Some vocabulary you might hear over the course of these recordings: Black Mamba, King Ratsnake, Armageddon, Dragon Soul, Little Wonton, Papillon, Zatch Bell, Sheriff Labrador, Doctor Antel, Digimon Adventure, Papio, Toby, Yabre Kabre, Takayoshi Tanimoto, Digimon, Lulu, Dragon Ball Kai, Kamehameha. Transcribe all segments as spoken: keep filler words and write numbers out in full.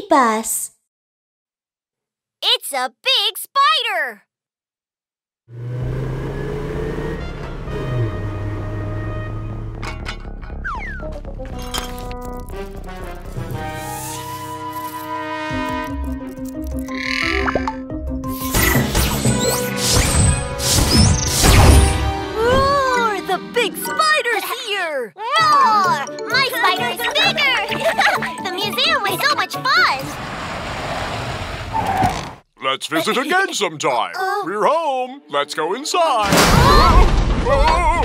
mini bus. It's a big spider! Roar! The big spider's here! Roar! My spider is bigger! The museum was so much fun! Let's visit again sometime. Uh, We're home. Let's go inside. Uh, oh.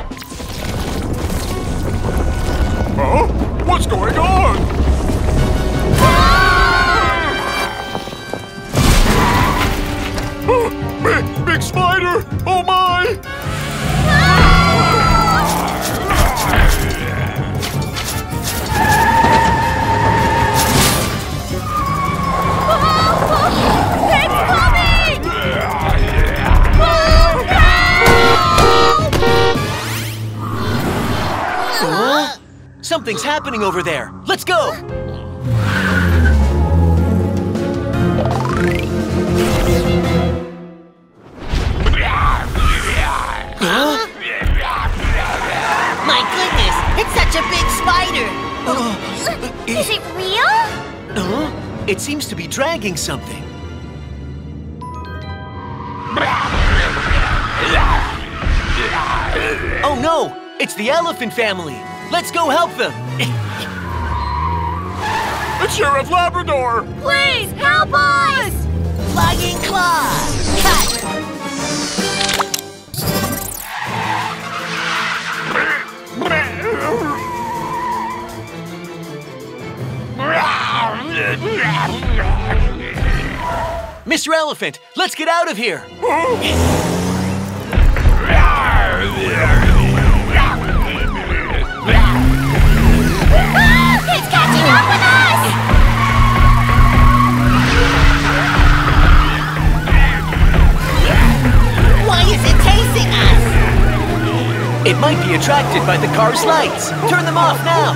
Oh. Oh, what's going on? Ah! Oh, big, big spider! Oh my! Ah! Something's happening over there. Let's go! Huh? My goodness, it's such a big spider! Uh, Is it real? Uh, it seems to be dragging something. Oh no, it's the elephant family! Let's go help them! It's Sheriff Labrador! Please, help us! Logging claw! Cut! Mister Elephant, let's get out of here! Ah, it's catching up with us! Why is it chasing us? It might be attracted by the car's lights. Turn them off now.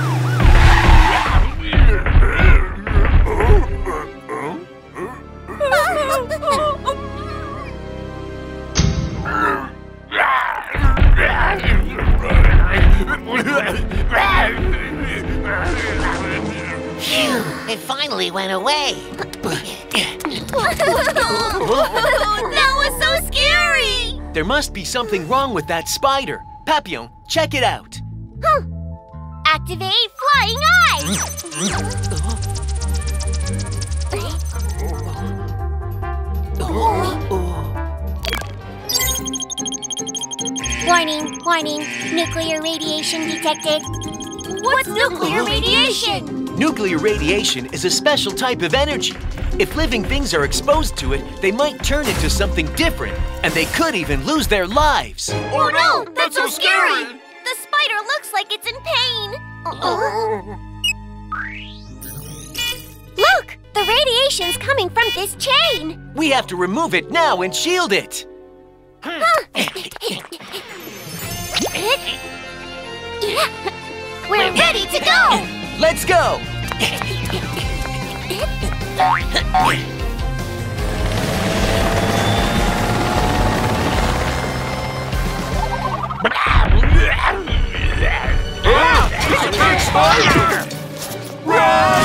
It finally went away. That was so scary! There must be something wrong with that spider. Papillon, check it out. Huh. Activate flying eye! Warning, warning. Nuclear radiation detected. What's nuclear radiation? Nuclear radiation is a special type of energy. If living things are exposed to it, they might turn into something different, and they could even lose their lives. Oh no! That's so scary! The spider looks like it's in pain. Uh-oh. Look! The radiation's coming from this chain. We have to remove it now and shield it. We're ready to go! Let's go! Ah, it's a big spider! Run!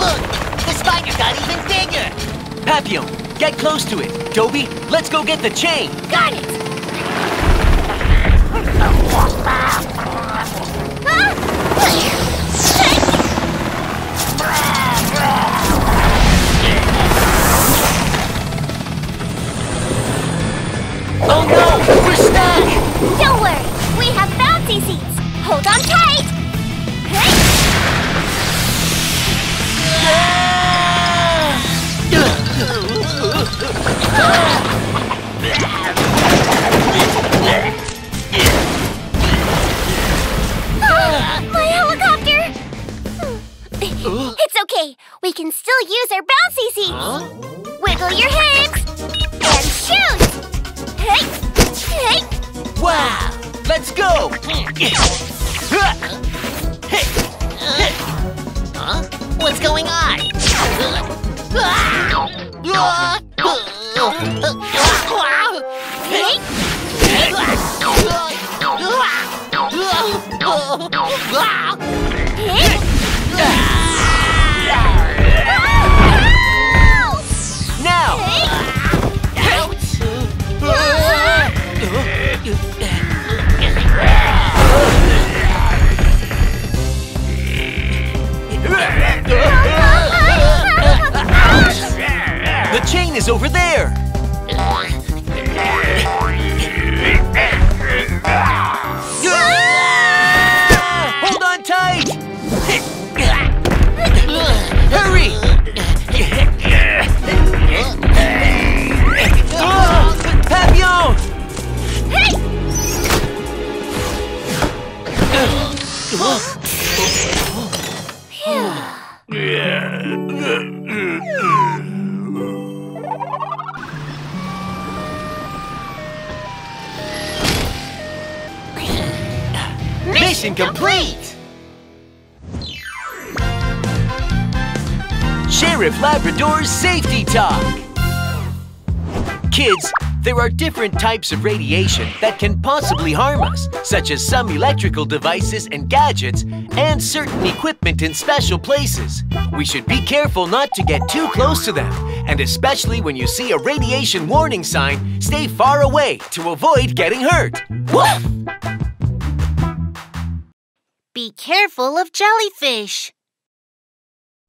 Look! The spider got even bigger! Papillon, get close to it! Toby, let's go get the chain! Got it! Oh no! We're stuck! Don't worry! We have bouncy seats! Hold on tight! Ah! My helicopter! It's okay. We can still use our bouncy seats. Huh? Wiggle your hips and shoot! Hey! Hey! Wow! Let's go! Huh? What's going on? Now! The chain is over there. Hold on tight. Hurry. Oh, Papillon. Mission complete! Sheriff Labrador's Safety Talk. Kids, there are different types of radiation that can possibly harm us, such as some electrical devices and gadgets, and certain equipment in special places. We should be careful not to get too close to them, and especially when you see a radiation warning sign, stay far away to avoid getting hurt. Woof! Be careful of jellyfish.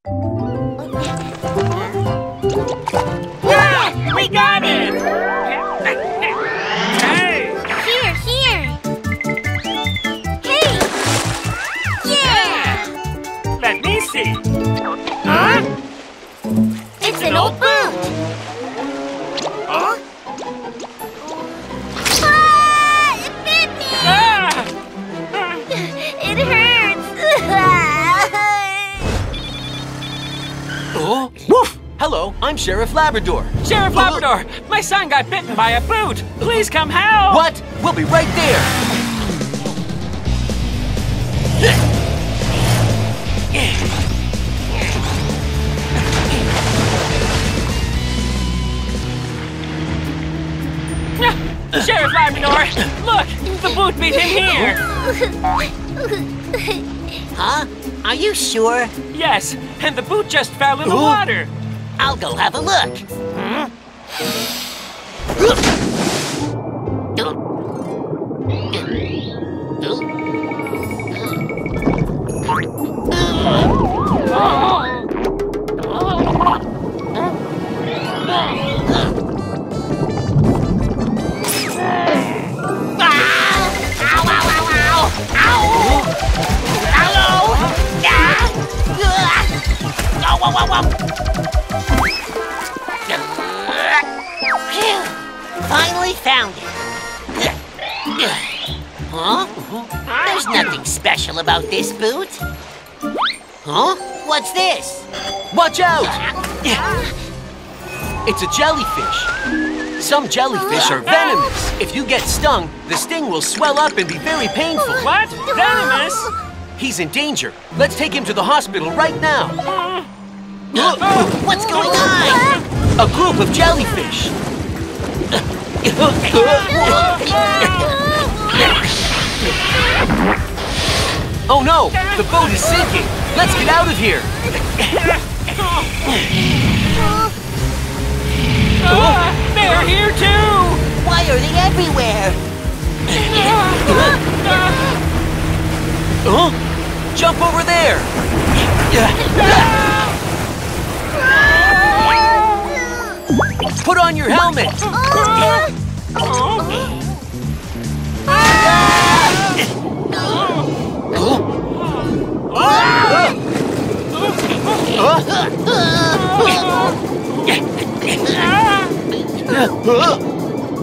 Ah, we got it! Huh? It's an old boot! Huh? Ah! It bit me! Ah. It hurts! Oh! Woof! Hello, I'm Sheriff Labrador. Sheriff Labrador! Uh, my son got bitten by a boot! Please come help! What? We'll be right there! Sheriff Labrador, look! The boot beat him here! Huh? Are you sure? Yes, and the boot just fell in the water! I'll go have a look! Hmm? Ow! Hello! Ah! Ow, ow, ow, ow. Finally found it. Huh? There's nothing special about this boot. Huh? What's this? Watch out! It's a jellyfish. Some jellyfish are venomous. If you get stung, the sting will swell up and be very painful. What? Venomous? He's in danger. Let's take him to the hospital right now. What's going on? A group of jellyfish. Oh no, the boat is sinking. Let's get out of here. Oh. They're here too! Why are they everywhere? Huh? Jump over there! Put on your helmet!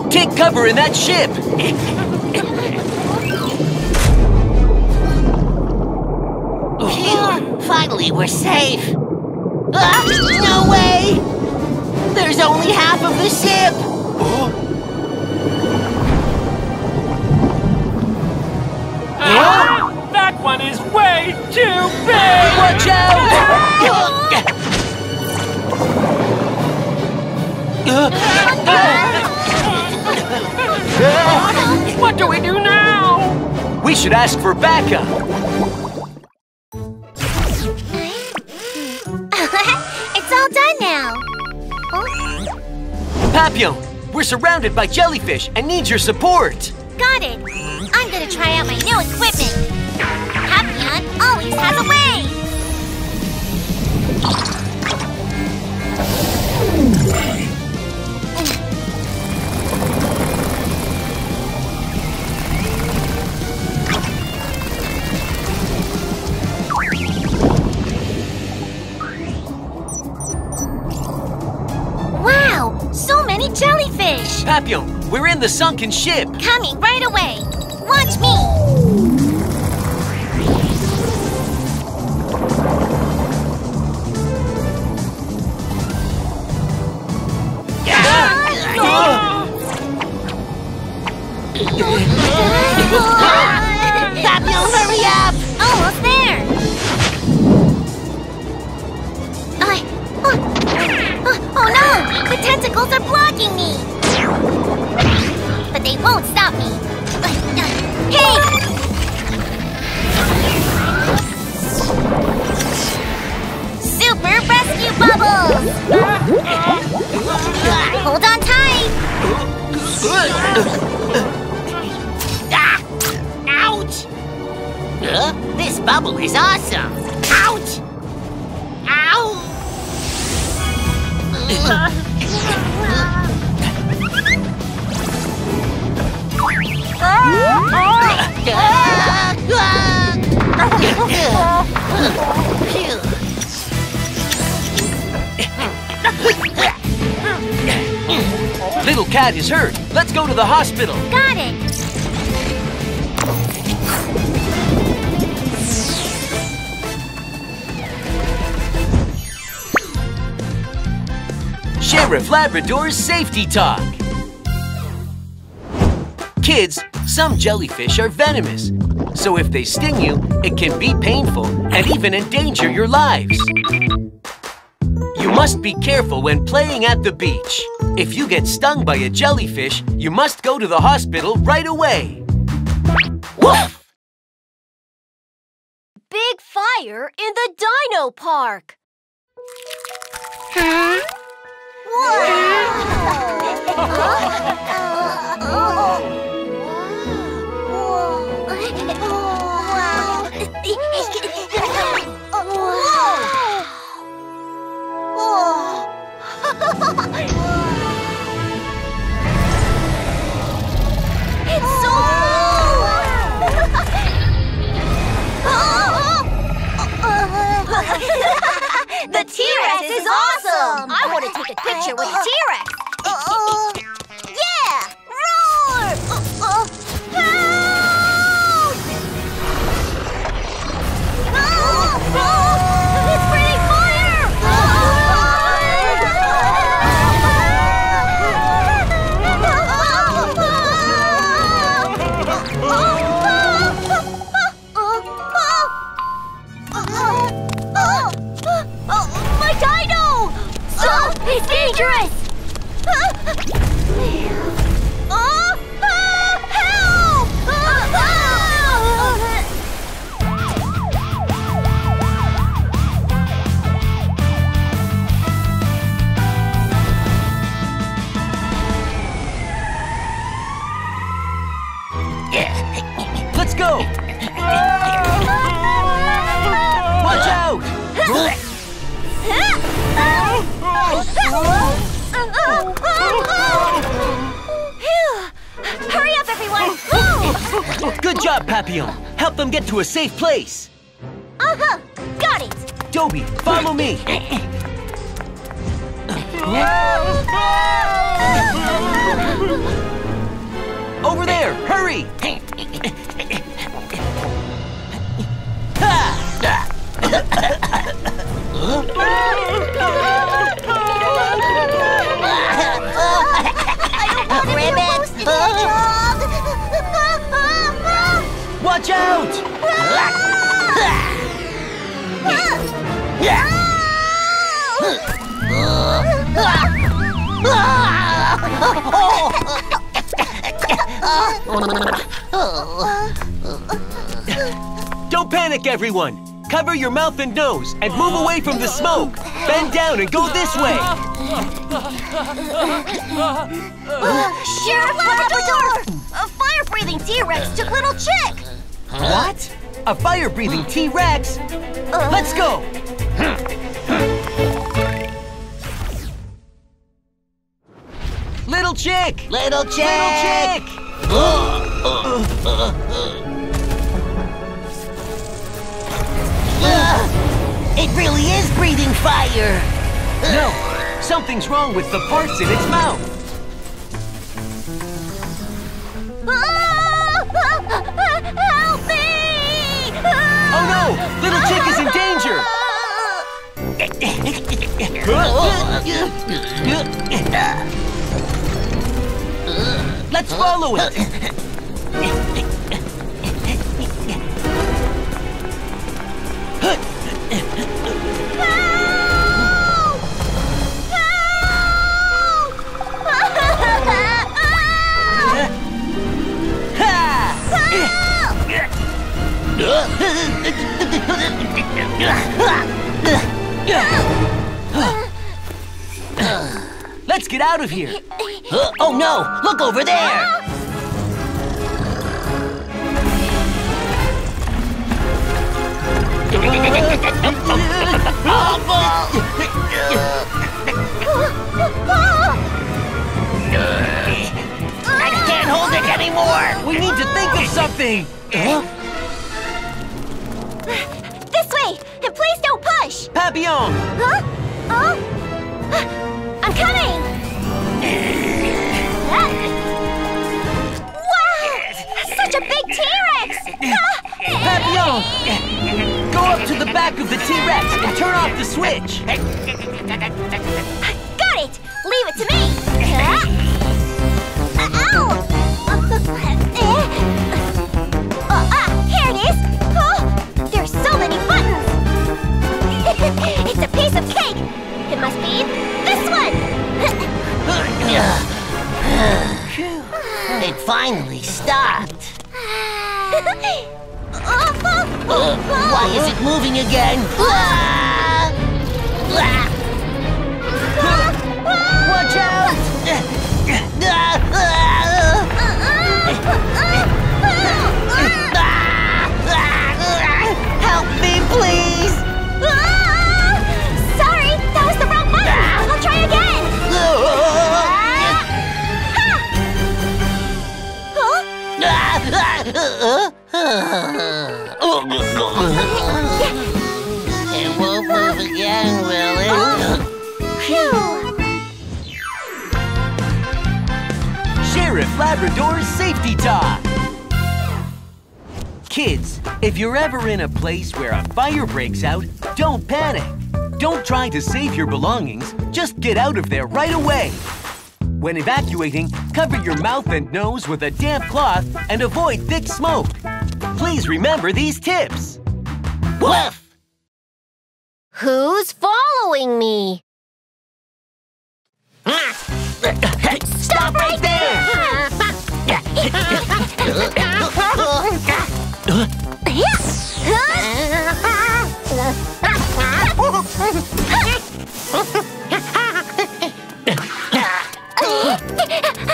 Take cover in that ship! Phew, finally, we're safe! Ah, no way! There's only half of the ship! too big! Watch out! What do we do now? We should ask for backup. It's all done now. Oh. Papio, we're surrounded by jellyfish and need your support. Got it. I'm gonna try out my new equipment. Papillon always has a way! Wow! So many jellyfish! Papillon, we're in the sunken ship! Coming right away! Watch me! Papio, hurry up! Almost there! I, oh, oh, oh no! The tentacles are blocking me! But they won't stop me! Hey! Super rescue bubbles! Hold on tight! Huh? This bubble is awesome! Ouch! Ow! Little cat is hurt. Let's go to the hospital. Got it! Sheriff Labrador's Safety Talk. Kids, some jellyfish are venomous. So if they sting you, it can be painful and even endanger your lives. You must be careful when playing at the beach. If you get stung by a jellyfish, you must go to the hospital right away. Woof! Big fire in the dino park! Huh? Wow. It's so cool! The T-Rex is awesome! I want to take a picture with the T-Rex! Uh-oh! Yeah! Roar! Uh-oh! Help! Oh! Oh! It's burning fire! Oh! Oh, my dino! Stop! Oh, it's dangerous! Oh, oh, help! Oh, oh. Let's go! Watch out! Hurry up, everyone! Good job, Papillon! Help them get to a safe place! Uh-huh! Got it! Toby, follow me! Over there! Hurry! Watch out! Don't panic, everyone. Cover your mouth and nose and move away from the smoke. Bend down and go this way. Sheriff Labrador! A fire-breathing T-Rex took little Chick. What? A fire-breathing T-Rex? Uh. Let's go. Little Chick! Little Chick! Little Chick! Uh, uh, uh, uh. Uh, it really is breathing fire! No! Something's wrong with the parts in its mouth! Help me! Oh no! Little Chick is in danger! Let's follow it! Let's get out of here. Oh no, look over there. I can't hold it anymore. We need to think of something. Huh? This way! And please don't push! Papillon! Huh? Oh? I'm coming! Wow! Such a big T-Rex! Papillon! Go up to the back of the T-Rex and turn off the switch! Got it! Leave it to me! Ow! Oh, ah, here it is! So many buttons! It's a piece of cake! It must be this one! It finally stopped! Why is it moving again? Watch out! Help me, please! Ah! Sorry, that was the wrong button! Ah! I'll try again! It won't move again, will it? Oh. Sheriff Labrador's Safety Talk! Kids, if you're ever in a place where a fire breaks out, don't panic. Don't try to save your belongings. Just get out of there right away. When evacuating, cover your mouth and nose with a damp cloth and avoid thick smoke. Please remember these tips. Woof! Who's following me? Stop right there!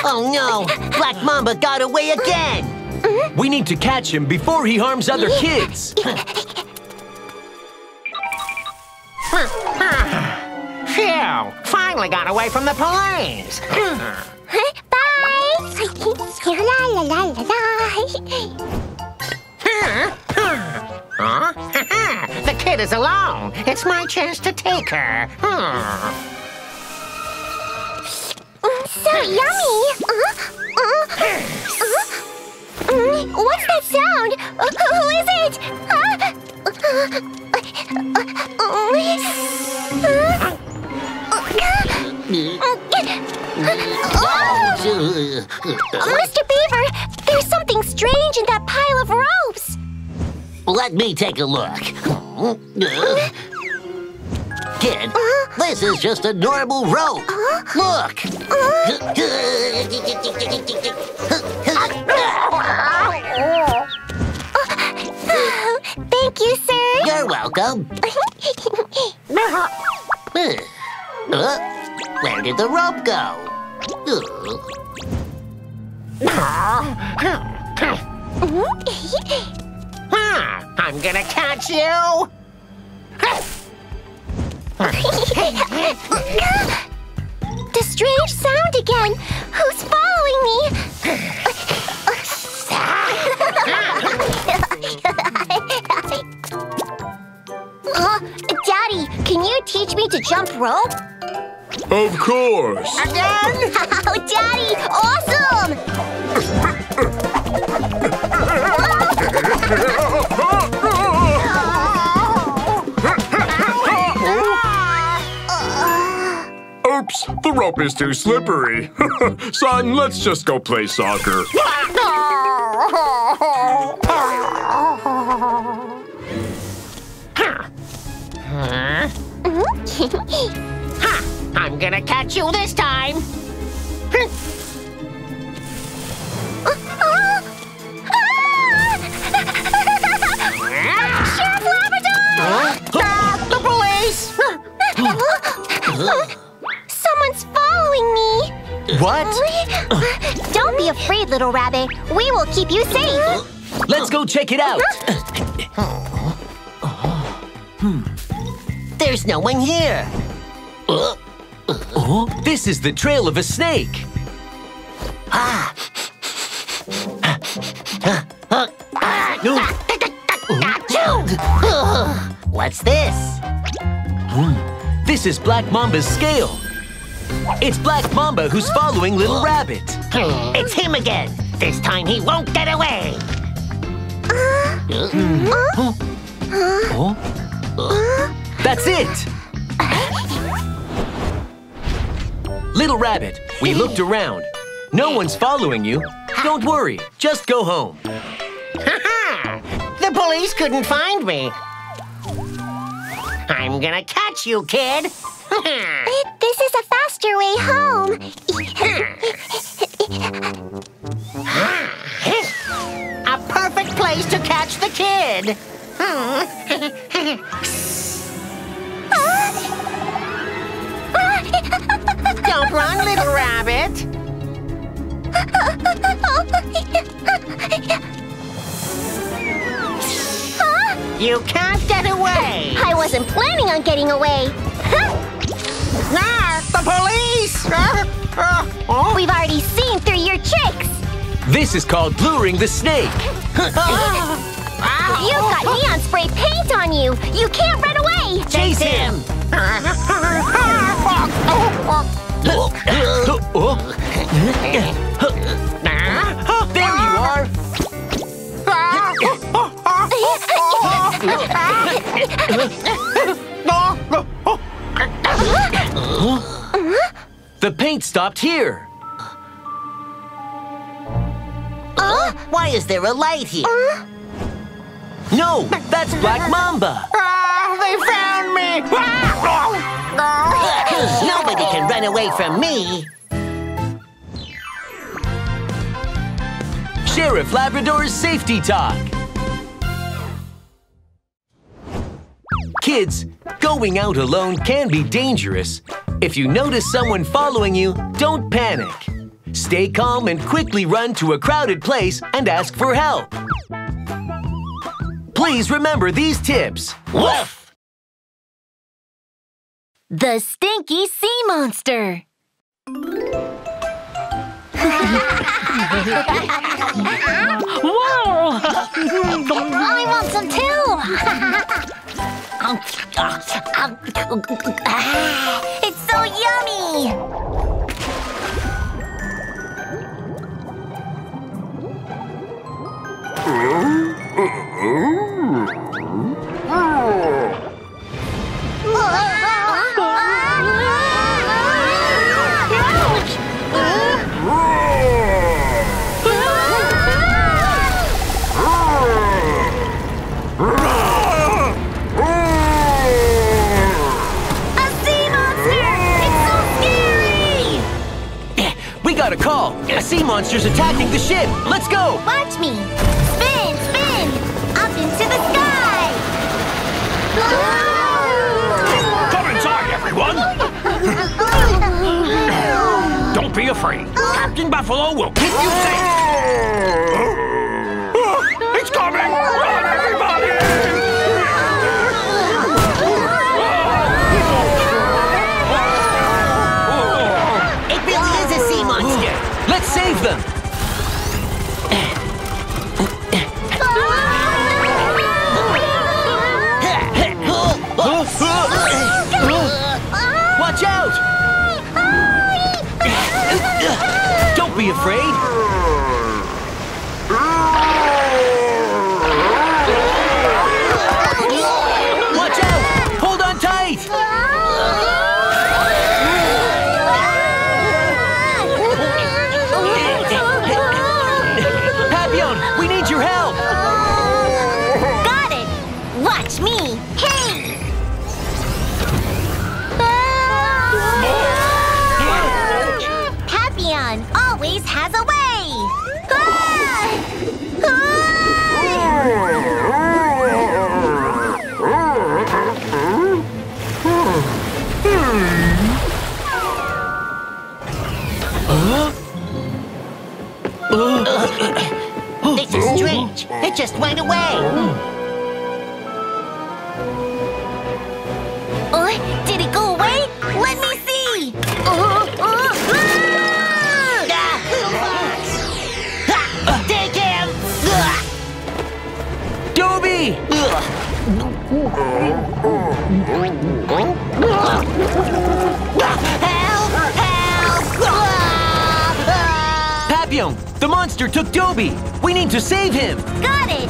Oh no! Black Mamba got away again! We need to catch him before he harms other kids! Phew! Finally got away from the police! Bye! Huh? The kid is alone. It's my chance to take her. Hmm. So yummy. Uh, uh, uh. What's that sound? Uh, who is it? Uh, uh, uh, uh, uh. Mister Beaver, there's something strange in that pile of ropes. Let me take a look. kid. Uh-huh. This is just a normal rope. Uh-huh. Look. Uh-huh. Oh, thank you, sir. You're welcome. uh, where did the rope go? Huh, I'm gonna catch you! The strange sound again! Who's following me? uh, Daddy, can you teach me to jump rope? Of course! Again? Oh, Daddy! Awesome! Oops! The rope is too slippery. Son, let's just go play soccer. Ha! I'm gonna catch you this time! Sheriff Labrador! Stop! The police! Someone's following me! What? Don't be afraid, little rabbit. We will keep you safe. Let's go check it out. hmm. There's no one here. Oh, this is the trail of a snake. Ah. Ah. Ah. Ah. Ah. No. Ah. What's this? Hmm. This is Black Mamba's scale. It's Black Mamba who's following Little Rabbit. It's him again. This time he won't get away. Uh. Hmm. Uh. Oh. Uh. That's it. Little Rabbit, we looked around. No one's following you. Don't worry, just go home. Ha-ha! The police couldn't find me. I'm gonna catch you, kid. This is a faster way home. A perfect place to catch the kid. Don't run, little rabbit. Huh? You can't get away. I wasn't planning on getting away. Ah, the police! We've already seen through your tricks. This is called luring the snake. You've got neon spray paint on you. You can't run away. Chase him. There you are! The paint stopped here. Uh? Why is there a light here? Uh? No, that's Black Mamba. Ah, they found me! Ah! Nobody can run away from me! Sheriff Labrador's Safety Talk! Kids, going out alone can be dangerous. If you notice someone following you, don't panic. Stay calm and quickly run to a crowded place and ask for help. Please remember these tips. Woof! The Stinky Sea Monster. Whoa! I want some too! It's so yummy! a call. A sea monster's attacking the ship. Let's go. Watch me. Spin, spin. Up into the sky. Whoa! Come inside, everyone. Don't be afraid. Captain Buffalo will keep you safe. Oh, it's coming. Run, everybody. Save them! Watch out! Don't be afraid! Watch out! Hold on tight! Has a way! Ah! Ah! Huh? This is strange. It just went away. Oh, did it go away? Let me see! Oh, oh, ah! Papillon, the monster took Toby. We need to save him. Got it.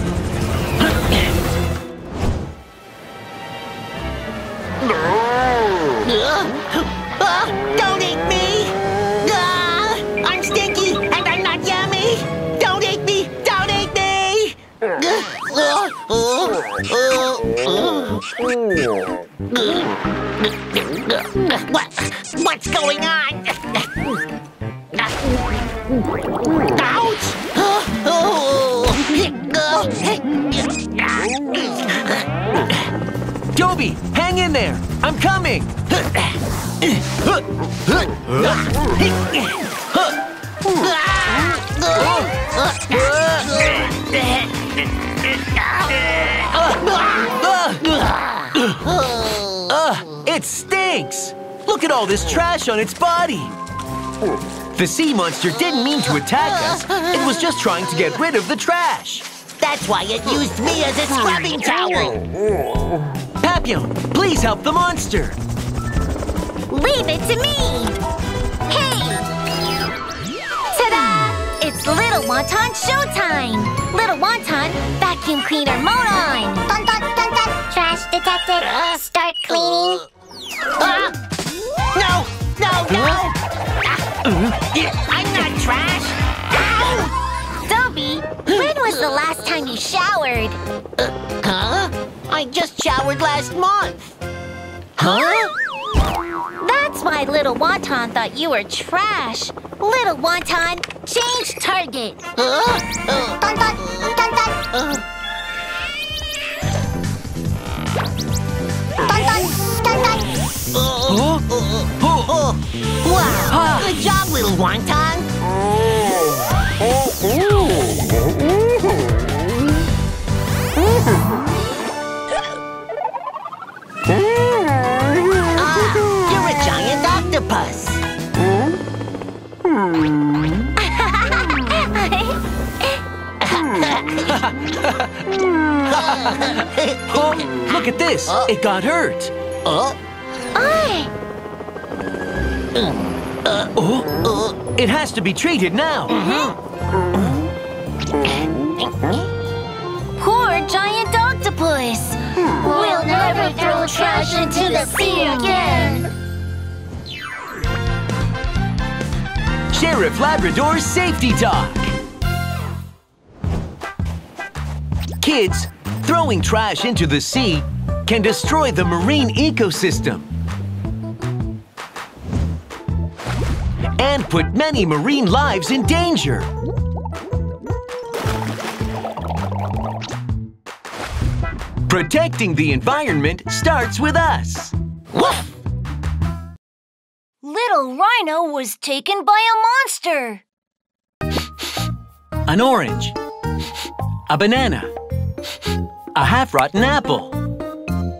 uh, uh, don't eat me. Uh, I'm stinky and I'm not yummy. Don't eat me. Don't eat me. Uh, Uh, uh, uh. What? What's going on? Ouch! Toby, hang in there. I'm coming. Uh, it stinks! Look at all this trash on its body! The sea monster didn't mean to attack us. It was just trying to get rid of the trash. That's why it used me as a scrubbing towel! Papillon, please help the monster! Leave it to me! Hey! Ta-da! It's Little Wonton showtime! Little Wonton, vacuum cleaner mode on! Dun, dun, dun, dun. Trash detected, uh, start cleaning. Uh, no, no, no! Uh, uh, I'm not trash! Ow! Toby, when was the last time you showered? Uh, huh? I just showered last month. Huh? That's why Little Wonton thought you were trash. Little Wonton, change target. Uh, uh, dun, dun, dun, dun. Uh. Dun, dun, dun, dun. Uh, uh, uh, uh, uh. Wow! Uh. Good job, Little Wonton. Ah, you're a giant octopus. Oh, look at this! Uh, it got hurt! Uh, uh, oh, it has to be treated now! Mm-hmm. Poor giant octopus! We'll never throw trash into the sea again! Sheriff Labrador's Safety Talk. Kids, throwing trash into the sea can destroy the marine ecosystem and put many marine lives in danger. Protecting the environment starts with us. Woof! Little Rhino was taken by a monster. An orange, a banana, a half-rotten apple.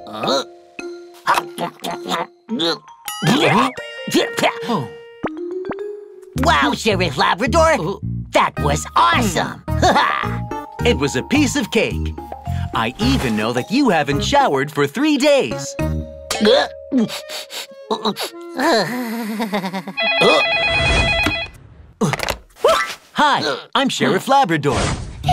Oh. Wow, Sheriff Labrador, oh. That was awesome! It was a piece of cake. I even know that you haven't showered for three days. Hi, I'm Sheriff Labrador.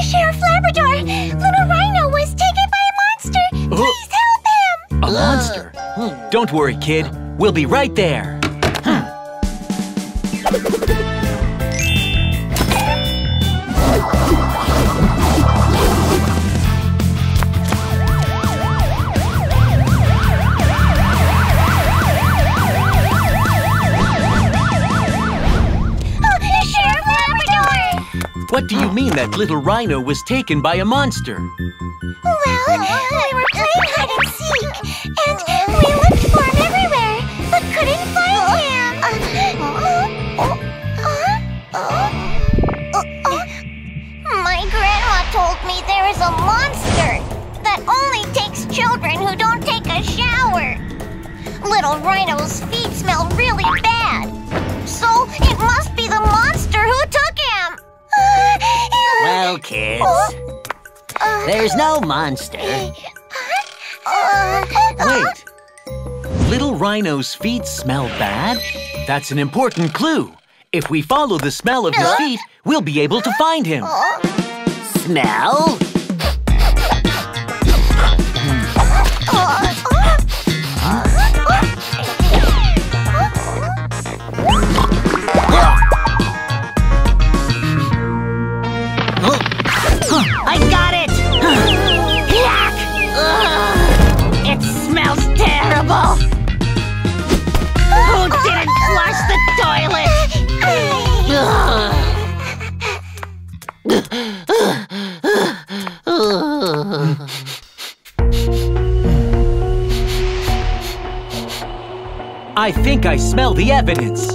Sheriff Labrador, Little Rhino was taken by a monster. Please help him. A monster? Don't worry, kid. We'll be right there. What do you mean that Little Rhino was taken by a monster? Well, we were playing hide and seek, and we looked for him everywhere, but couldn't find him. My grandma told me there is a monster that only takes children who don't take a shower. Little Rhino's feet smell really bad, so it must be the monster who took him. Well, kids, there's no monster. Wait, Little Rhino's feet smell bad? That's an important clue. If we follow the smell of his feet, we'll be able to find him. Smell? I got it! Yuck! Ugh, it smells terrible! Who didn't flush the toilet? I think I smell the evidence.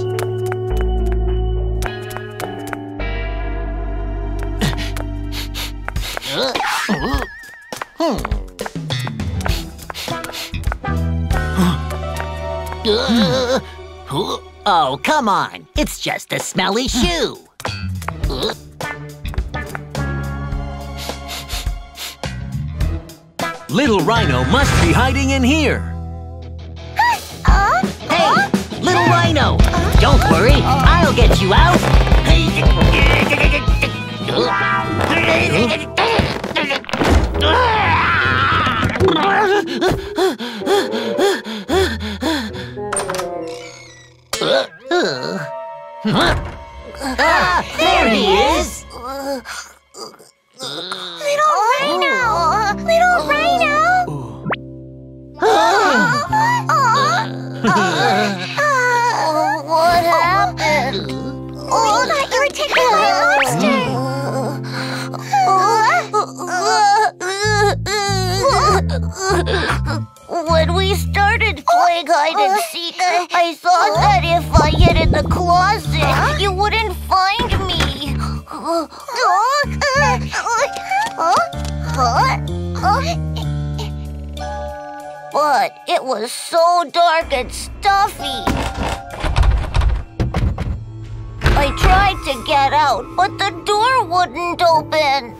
Oh, come on. It's just a smelly shoe. Little Rhino must be hiding in here. Hey, Little Rhino, don't worry. I'll get you out. Ah, there he is! Little Rhino! Little Rhino! What happened? We thought you were taken by a monster! When we started playing hide and seek, I thought that if I hid in the closet, you wouldn't find me. But it was so dark and stuffy. I tried to get out, but the door wouldn't open.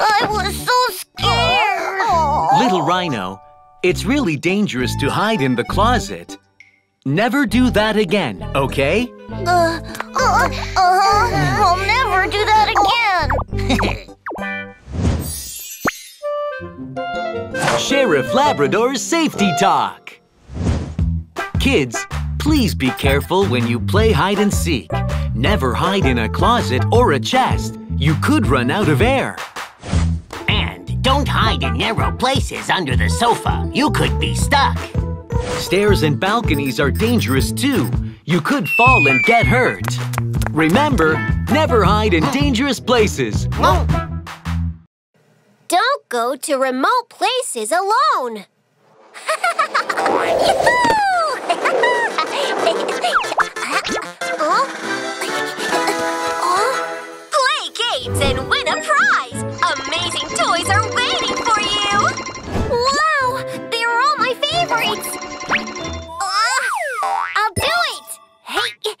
I was so scared! Little Rhino, it's really dangerous to hide in the closet. Never do that again, okay? Uh, uh, uh, I'll never do that again! Sheriff Labrador's Safety Talk. Kids, please be careful when you play hide and seek. Never hide in a closet or a chest. You could run out of air. Don't hide in narrow places under the sofa. You could be stuck. Stairs and balconies are dangerous too. You could fall and get hurt. Remember, never hide in dangerous places. Oh. Don't go to remote places alone. Play games and win a prize. Amazing toys are waiting for you. Wow, they're all my favorites. Uh, I'll do it. Hey. Huh?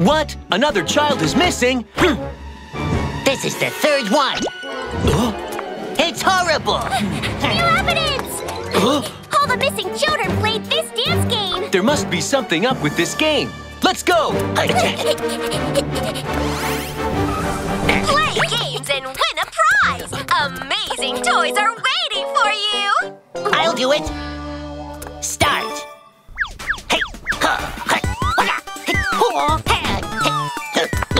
What? Another child is missing? Hm. This is the third one. Huh? It's horrible! New evidence! Huh? All the missing children played this dance game. There must be something up with this game. Let's go! Play games and win a prize! Amazing toys are waiting for you! I'll do it. Start. Hey! Huh!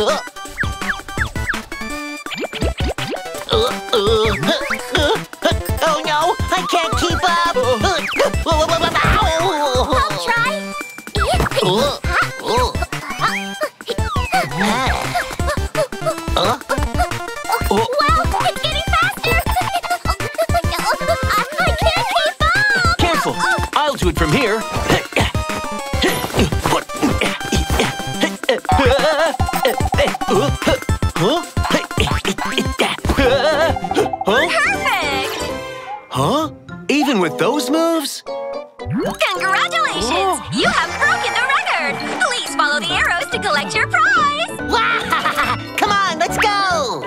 Oh no, I can't keep up. I'll try. Wow, it's getting faster. I can't keep up. Careful, I'll do it from here. Perfect! Huh? Even with those moves? Congratulations! Oh. You have broken the record! Please follow the arrows to collect your prize! Come on, let's go!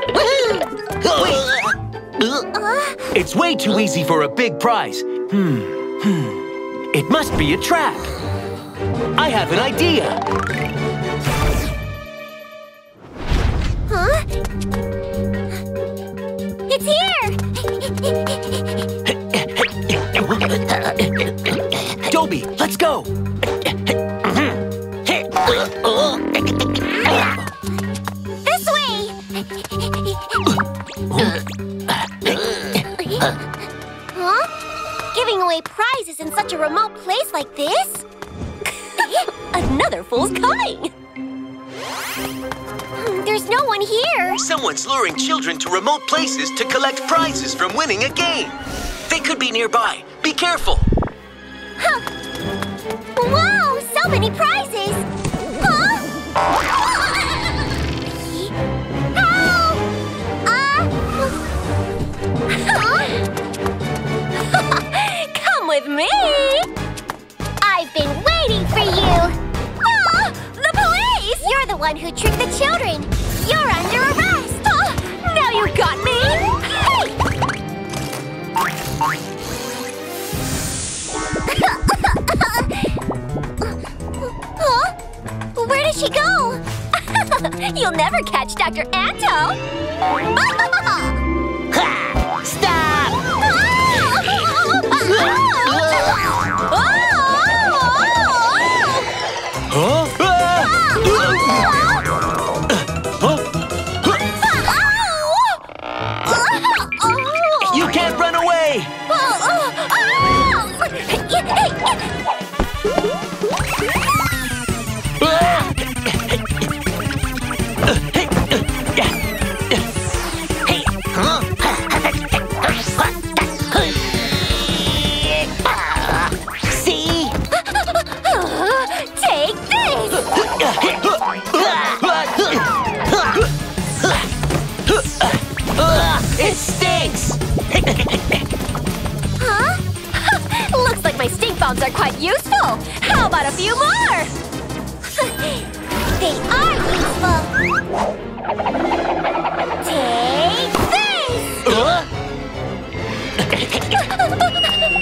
Wait. It's way too easy for a big prize. Hmm. Hmm. It must be a trap. I have an idea. Huh? It's here! Toby, let's go! This way! Huh? Giving away prizes in such a remote place like this? Another fool's coming! There's no one here. Someone's luring children to remote places to collect prizes from winning a game. They could be nearby. Be careful. Huh. Wow, so many prizes. Huh? Help! Uh... Huh? Come with me. I've been waiting for you. You're the one who tricked the children. You're under arrest. Oh, now you got me. Hey! Huh? Where did she go? You'll never catch Doctor Anto. Ha! Stop! Huh? You can't run away! bombs are quite useful! How about a few more? They are useful! Take this! Uh? oh!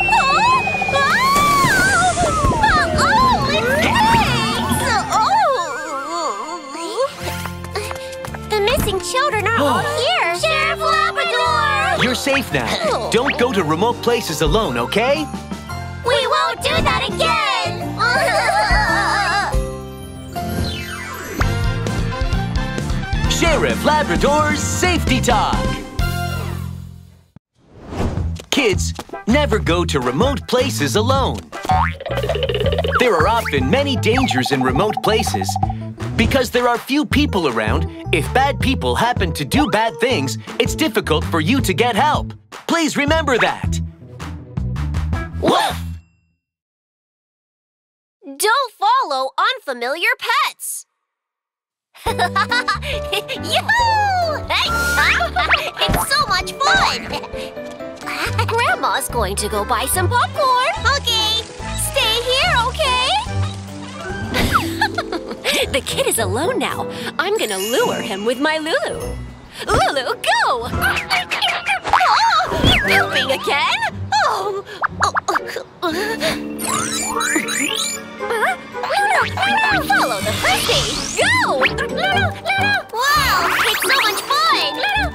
Oh! Oh! Oh! It stinks! Oh! The missing children are all here! Sheriff Labrador! You're safe now. Oh. Don't go to remote places alone, okay? We won't do that again! Sheriff Labrador's Safety Talk! Kids, never go to remote places alone. There are often many dangers in remote places because there are few people around. If bad people happen to do bad things, it's difficult for you to get help. Please remember that. Woof! Don't follow unfamiliar pets! Yoo-hoo! It's so much fun! Grandma's going to go buy some popcorn! Okay! Stay here, okay? The kid is alone now. I'm gonna lure him with my Lulu. Lulu, go! Oh, you're pooping again? Oh! Oh. Huh? Lulu, Lulu, follow the puppy! Go! Lulu, Lulu! Wow, it's so much fun! Lulu,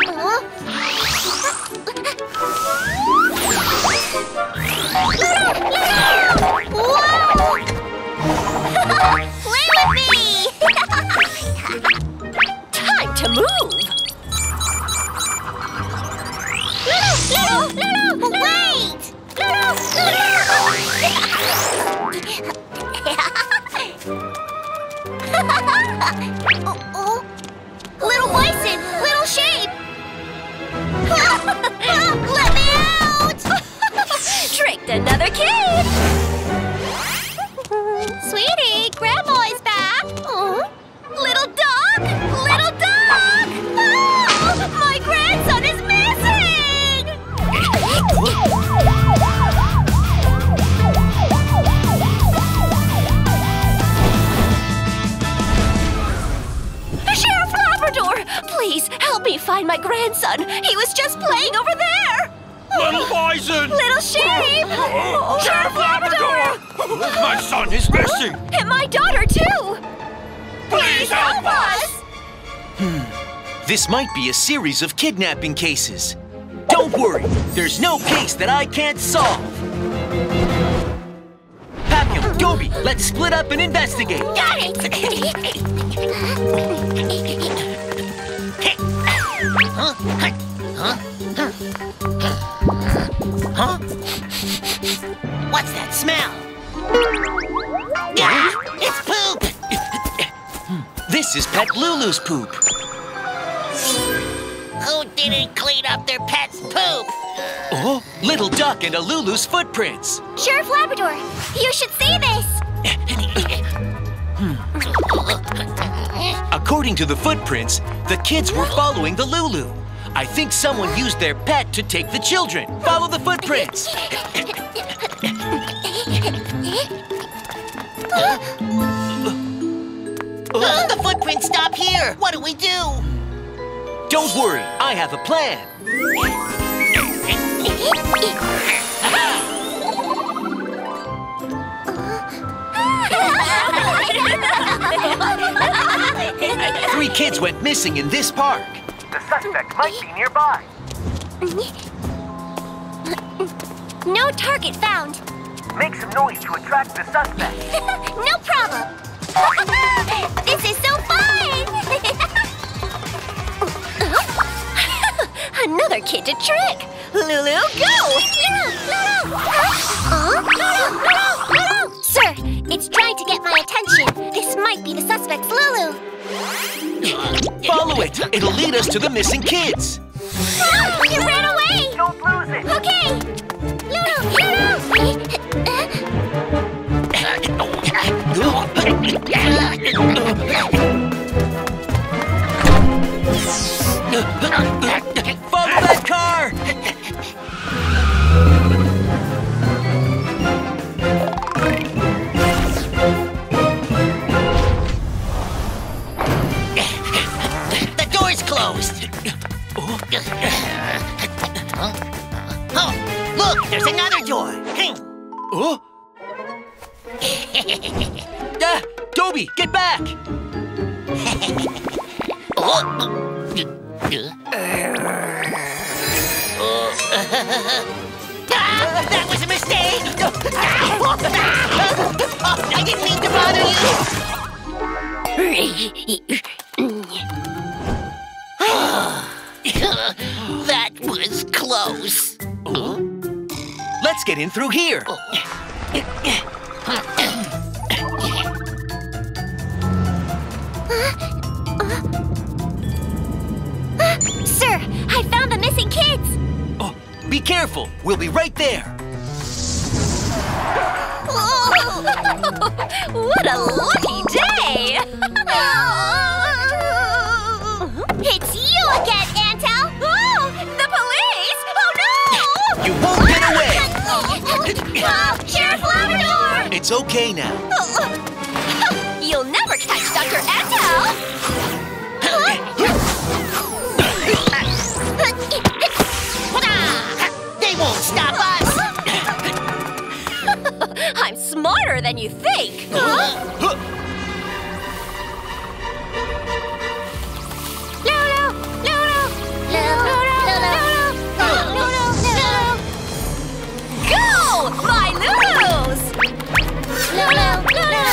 Lulu! Huh? Lulu, Lulu! Wow! Play with me! Time to move! Lulu, Lulu, Lulu! Wait! Lulu, Lulu! Uh-oh. Little bison, little shape! Let me out! Tricked another kid! Sweetie, Grandma is back! Oh. Little dog! Little dog! Oh, my grandson is missing! Please, help me find my grandson. He was just playing over there. Little bison. Little sheep. Oh, Sheriff Labrador. My son is missing. And my daughter, too. Please help us. Hmm. This might be a series of kidnapping cases. Don't worry. There's no case that I can't solve. Papio, Toby, let's split up and investigate. Got it. Huh? Huh? Huh? Huh? What's that smell? Ah, it's poop! This is Pet Lulu's poop. Who didn't clean up their pet's poop? Oh, little duck and a Lulu's footprints. Sheriff Labrador, you should see this! According to the footprints, the kids were following the Lulu. I think someone used their pet to take the children. Follow the footprints. Oh, the footprints stop here. What do we do? Don't worry, I have a plan. Three kids went missing in this park. The suspect might be nearby. No target found. Make some noise to attract the suspect. No problem. This is so fun! Another kid to trick. Lulu, go! Lulu, Lulu! Huh? Lulu, Lulu, Lulu! Sir, it's trying to get my attention. This might be the suspect's Lulu. Follow it. It'll lead us to the missing kids. Oh, you ran away. Don't lose it. Okay. Lulu, Lulu. Follow that car. Huh? Ah, Toby, get back! Ah, that was a mistake! I didn't mean to bother you! That was close. Huh? Let's get in through here. Sir, I found the missing kids. Oh, be careful. We'll be right there. Whoa. What a lucky day! It's you again, Antel. Oh, the police! Oh no! You won't get away. Oh, Sheriff Labrador! It's okay now. You'll never catch Doctor Antel! They won't stop us! I'm smarter than you think! Huh? Lulu! Lulu! Lulu! Lulu! Lulu! Lulu! Go! My Lulus! Lulu! Lulu!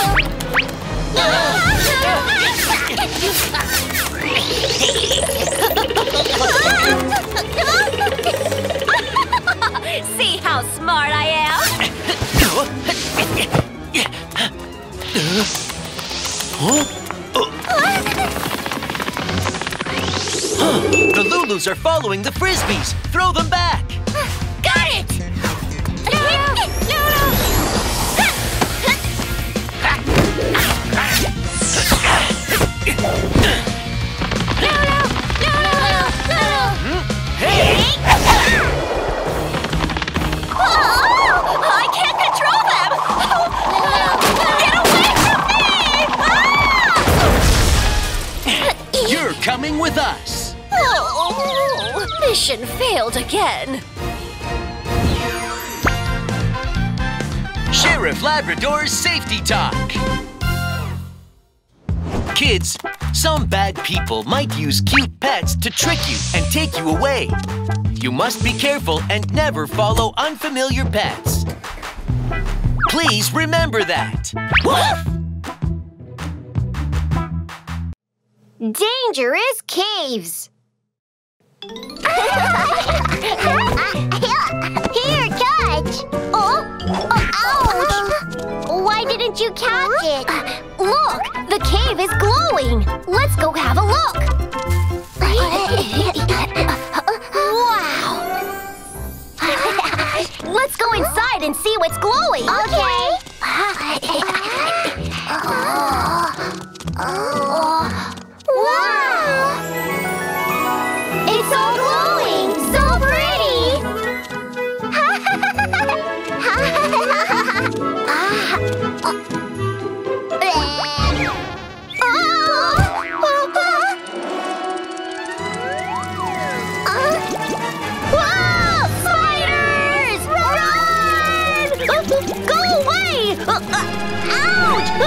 See how smart I am? The Lulus are following the Frisbees. Throw them back. Got it! Coming with us! Oh, mission failed again! Sheriff Labrador's Safety Talk! Kids, some bad people might use cute pets to trick you and take you away. You must be careful and never follow unfamiliar pets. Please remember that! Woof! Danger is caves! Here, catch! Oh, oh, ouch! Why didn't you catch it? Uh, look, the cave is glowing! Let's go have a look! Wow! Let's go inside and see what's glowing! Okay! Oh. Oh. Wow! It's so glowing! So pretty! Wow! Spiders! Run! Go away! Ouch!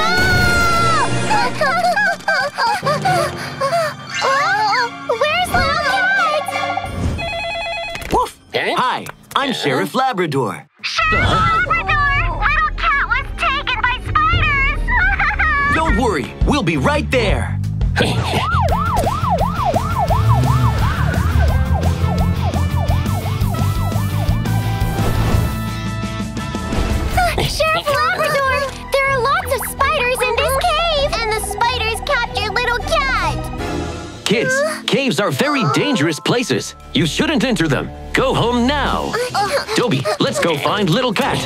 Hi, I'm Sheriff Labrador. Sheriff huh? Labrador! Little cat was taken by spiders! Don't worry, we'll be right there. Sheriff Labrador, there are lots of spiders in this cave! And the spiders captured Little Cat! Kids, caves are very dangerous places. You shouldn't enter them. Go home now! Toby, let's go find Little Cat!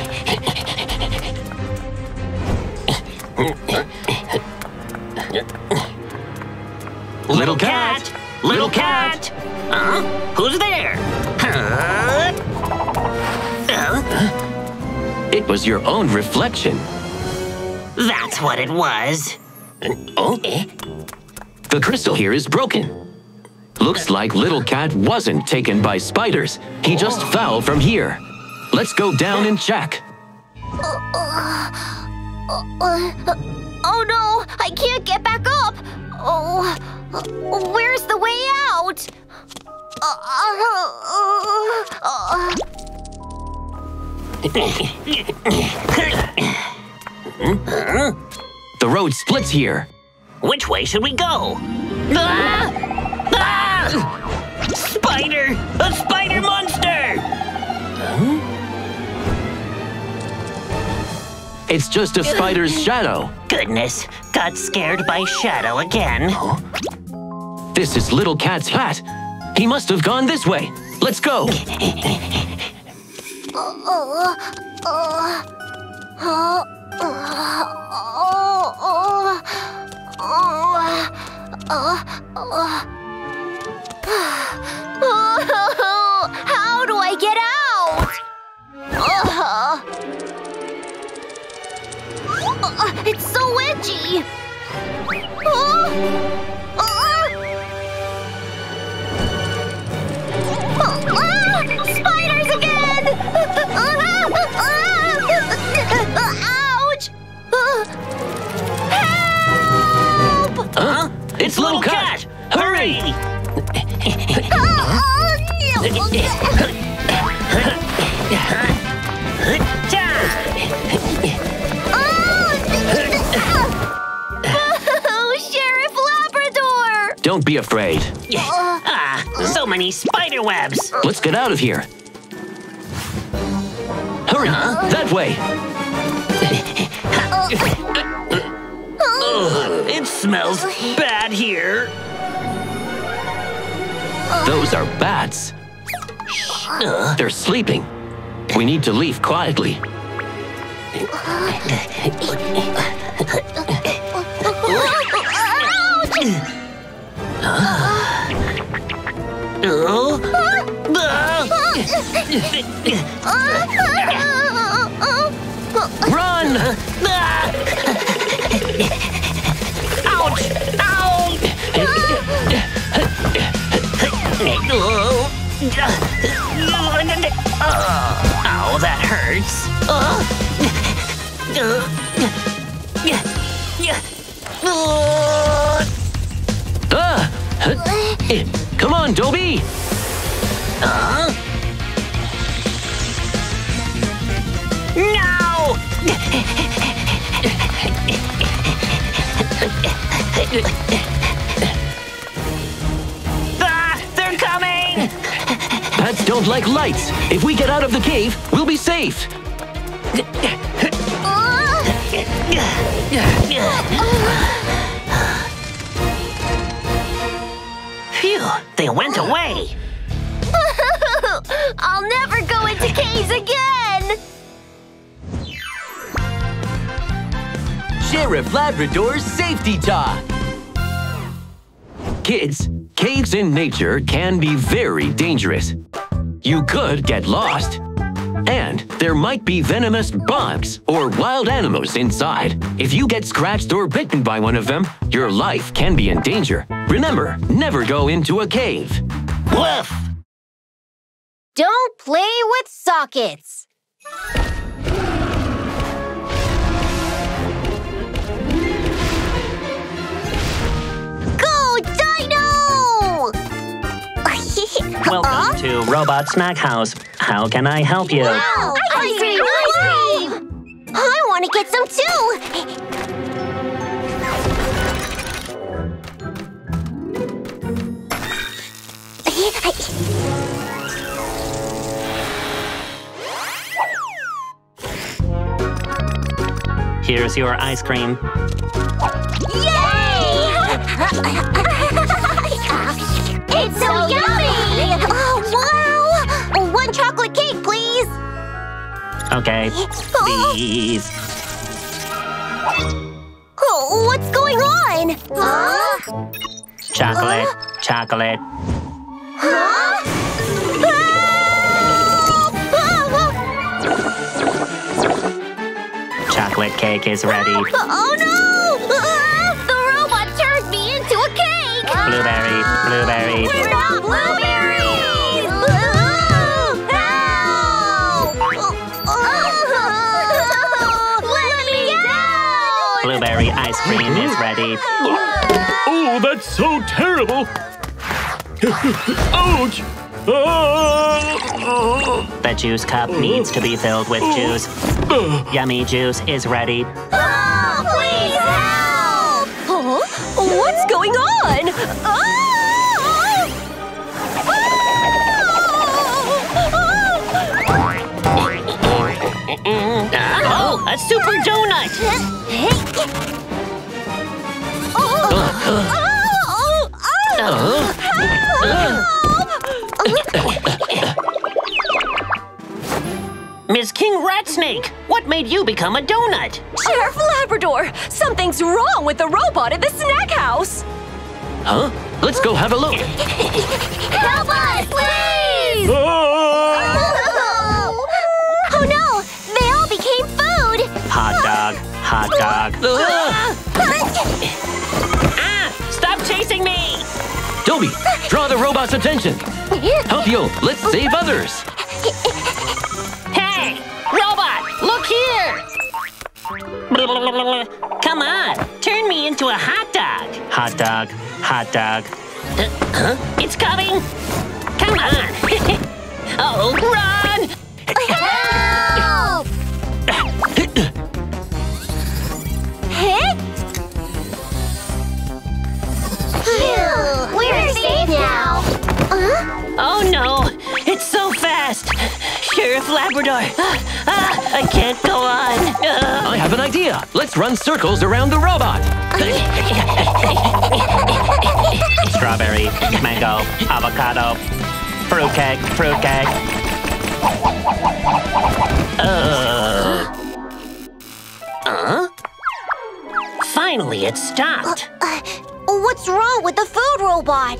Little Cat! Little Cat! Huh? Who's there? Huh? Huh? It was your own reflection. That's what it was. Oh? The crystal here is broken. Looks like Little Cat wasn't taken by spiders. He just fell from here. Let's go down and check. Uh, uh, uh, oh no, I can't get back up. Oh, uh, where's the way out? Uh, uh, uh, uh. Huh? The road splits here. Which way should we go? Ah! Ah! Spider! A spider monster! Huh? It's just a spider's shadow. Goodness, got scared by shadow again. Huh? This is Little Cat's hat. He must have gone this way. Let's go. Uh, uh, uh, uh, uh, uh, uh, uh, uh. How do I get out? Uh, uh, it's so itchy. Uh, uh, uh, uh, spiders again! Ouch! Help! Huh? It's Little Cat! Hurry! Oh, Sheriff Labrador! Don't be afraid. Ah, so many spider webs. Let's get out of here. Hurry! Huh? That way! Ugh, it smells bad here. Those are bats. Shh. They're sleeping. We need to leave quietly. Run! Ouch! Ow! Oh, that hurts. Uh, come on, Toby! Uh? No! Ah, they're coming! Bats don't like lights. If we get out of the cave, we'll be safe. Phew, they went away. I'll never go into caves again! Sheriff Labrador's Safety Talk! Kids, caves in nature can be very dangerous. You could get lost. And there might be venomous bugs or wild animals inside. If you get scratched or bitten by one of them, your life can be in danger. Remember, never go into a cave. Woof! Don't play with sockets. Go, Dino! Welcome uh? to Robot Snack House. How can I help you? Wow, ice cream, ice cream! I want to get some too! Here's your ice cream. Yay! It's so yummy! Oh, wow! One chocolate cake, please! Okay, please. Oh, what's going on? Huh? Chocolate, uh? chocolate. Huh? Chocolate cake is ready. Oh, oh no! Ah, the robot turned me into a cake! Blueberry, blueberry. We're not blueberries! Help! Oh, oh, oh. strawberry ice cream is ready. Oh, oh that's so terrible! Ouch! Oh. The juice cup needs to be filled with juice. Uh. Yummy juice is ready. Oh, please help! Oh, what's going on? Oh! Oh, a super donut! Oh, oh, oh, oh. Help! Miss King Ratsnake, what made you become a donut? Sheriff Labrador, something's wrong with the robot at the snack house! Huh? Let's go have a look. Help us, please! Oh! Hot dog, hot dog. Ah! Stop chasing me! Toby, draw the robot's attention. Papio, let's save others. Hey, robot, look here! Come on, turn me into a hot dog. Hot dog, hot dog. Uh, huh? It's coming! Come on! Uh-oh, run! Help! We're, We're safe now! Huh? Oh no! It's so fast! Sheriff Labrador! Ah, ah, I can't go on! Uh. I have an idea! Let's run circles around the robot! Strawberry, mango, avocado, fruitcake, fruitcake. Uh. Huh? Finally, it stopped! Uh, uh. What's wrong with the food robot?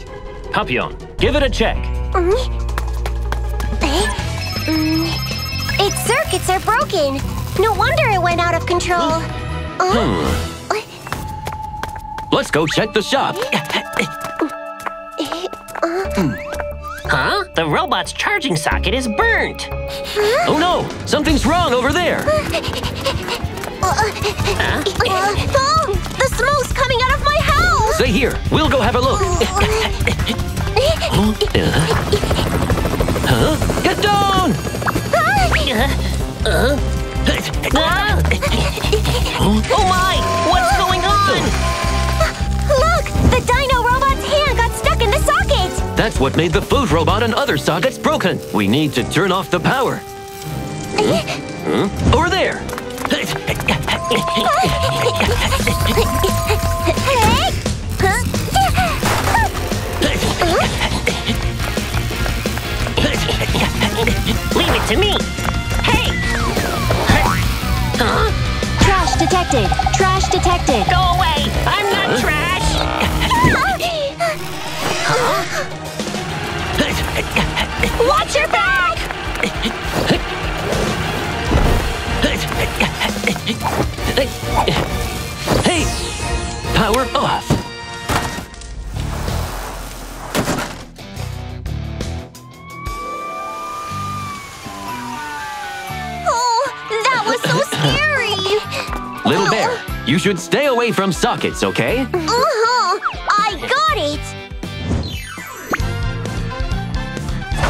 Papillon, give it a check. Mm-hmm. Its circuits are broken. No wonder it went out of control. Hmm. Uh? Let's go check the shop. Huh? The robot's charging socket is burnt. Huh? Oh no! Something's wrong over there. Huh? Uh, phone! The smoke's coming out of my house! Stay here. We'll go have a look. Huh? Get down! Uh, uh, oh my! What's going on? Look! The dino robot's hand got stuck in the socket! That's what made the food robot and other sockets broken. We need to turn off the power. Huh? Huh? Over there! Leave it to me. Hey! Huh? Trash detected. Trash detected. Go away. I'm not huh? trash. Huh? Watch your back. Hey! Power off! Oh, that was so scary! Little Bear, you should stay away from sockets, okay? Uh-huh! I got it!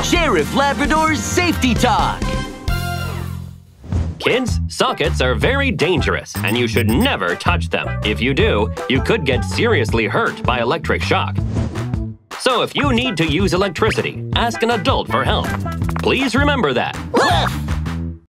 Sheriff Labrador's Safety Talk! Kids, sockets are very dangerous, and you should never touch them. If you do, you could get seriously hurt by electric shock. So if you need to use electricity, ask an adult for help. Please remember that. Woof.